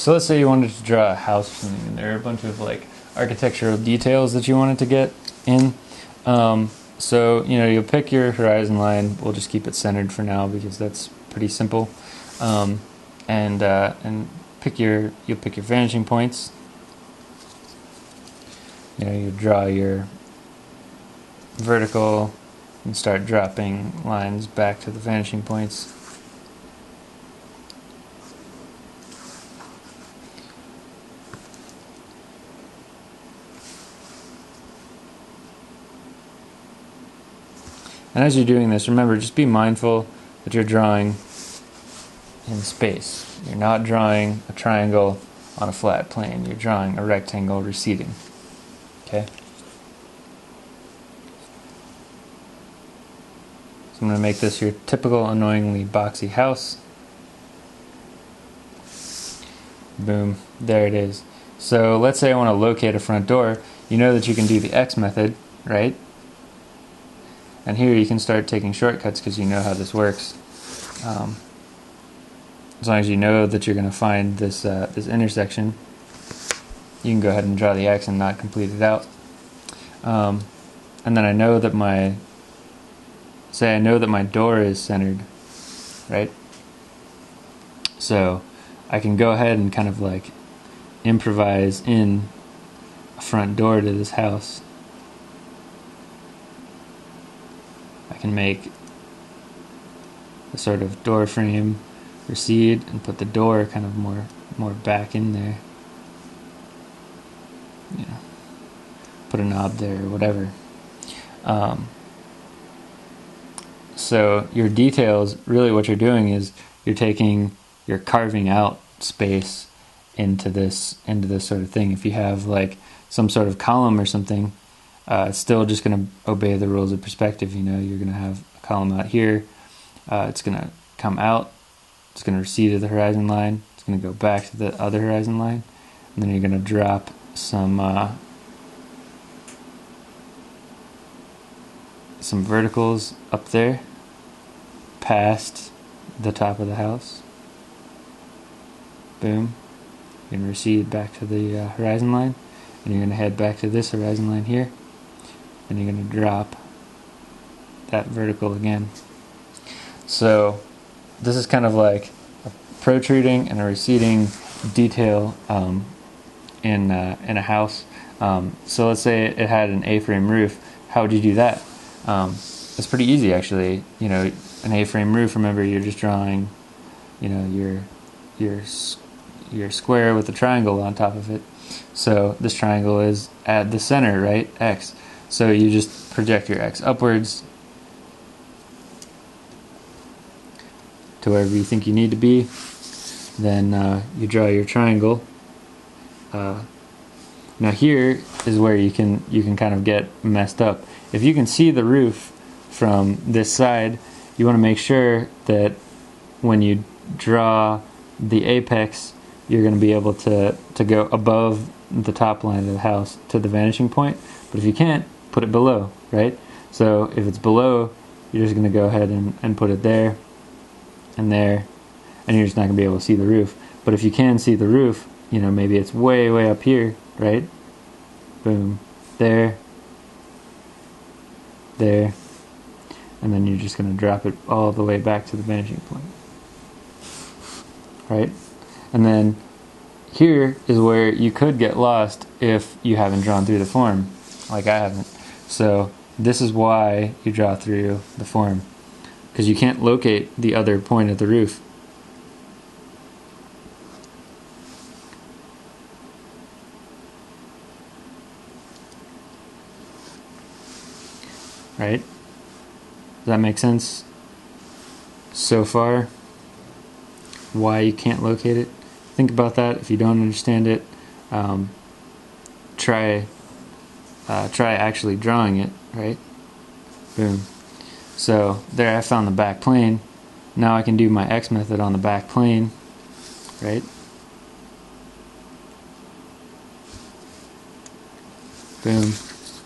So let's say you wanted to draw a house or something, and there are a bunch of like architectural details that you wanted to get in. So you'll pick your horizon line. We'll just keep it centered for now because that's pretty simple. And you'll pick your vanishing points. You draw your vertical and start dropping lines back to the vanishing points. And as you're doing this, remember, just be mindful that you're drawing in space. You're not drawing a triangle on a flat plane. You're drawing a rectangle receding. Okay? So I'm going to make this your typical annoyingly boxy house. Boom. There it is. So let's say I want to locate a front door. You know that you can do the X method, right? And here you can start taking shortcuts because you know how this works. As long as you know that you're going to find this this intersection, you can go ahead and draw the X and not complete it out. And then I know that my, say I know that my door is centered, right? So I can go ahead and kind of like improvise in a front door to this house. Can make a sort of door frame recede and put the door kind of more back in there. Put a knob there or whatever. So your details, really what you're doing is you're taking, you're carving out space into this sort of thing. If you have like some sort of column or something, it's still just going to obey the rules of perspective. You're going to have a column out here. It's going to come out. It's going to recede to the horizon line. It's going to go back to the other horizon line. And then you're going to drop some verticals up there past the top of the house. Boom. You're going to recede back to the horizon line. And you're going to head back to this horizon line here. And you're going to drop that vertical again. So this is kind of like a protruding and a receding detail in a house. So let's say it had an A-frame roof. How would you do that? It's pretty easy, actually. An A-frame roof. Remember, you're just drawing, your square with a triangle on top of it. So this triangle is at the center, right? X. So you just project your X upwards to wherever you think you need to be. Then you draw your triangle. Now here is where you can kind of get messed up. If you can see the roof from this side, you want to make sure that when you draw the apex, you're going to be able to go above the top line of the house to the vanishing point. But if you can't, put it below, right? So if it's below, you're just going to go ahead and put it there and there, and you're just not going to be able to see the roof. But if you can see the roof, maybe it's way, way up here, right? Boom. There. There. And then you're just going to drop it all the way back to the vanishing point. Right? And then here is where you could get lost if you haven't drawn through the form. Like I haven't. So this is why you draw through the form, because you can't locate the other point of the roof. Right? Does that make sense so far? Why you can't locate it? Think about that. If you don't understand it, try actually drawing it, right? Boom. So there I found the back plane. Now I can do my X method on the back plane, right? Boom.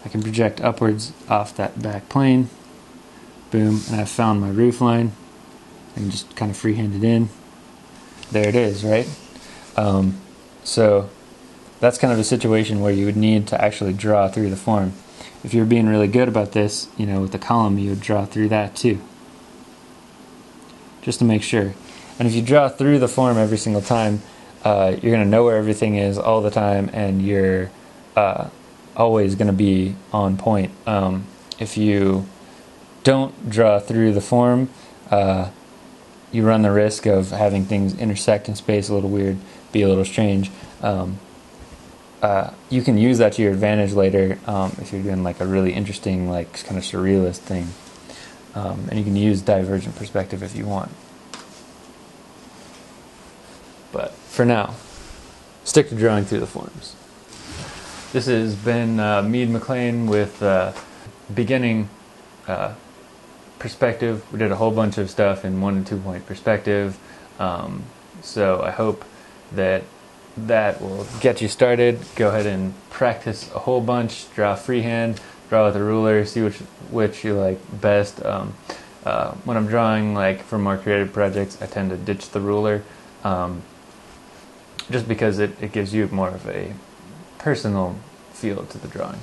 I can project upwards off that back plane. Boom. And I found my roof line. I can just kind of freehand it in. There it is, right? So that's kind of a situation where you would need to actually draw through the form. If you're being really good about this, you know, with the column, you would draw through that too, just to make sure. And if you draw through the form every single time, you're going to know where everything is all the time, and you're always going to be on point. If you don't draw through the form, you run the risk of having things intersect in space a little weird, be a little strange. You can use that to your advantage later if you're doing like a really interesting, like kind of surrealist thing. And you can use divergent perspective if you want. But for now, stick to drawing through the forms. This has been Mead McLean with beginning perspective. We did a whole bunch of stuff in 1- and 2-point perspective. So I hope that will get you started. Go ahead and practice a whole bunch. Draw freehand, draw with a ruler, see which you like best. When I'm drawing like for more creative projects, I tend to ditch the ruler just because it gives you more of a personal feel to the drawing.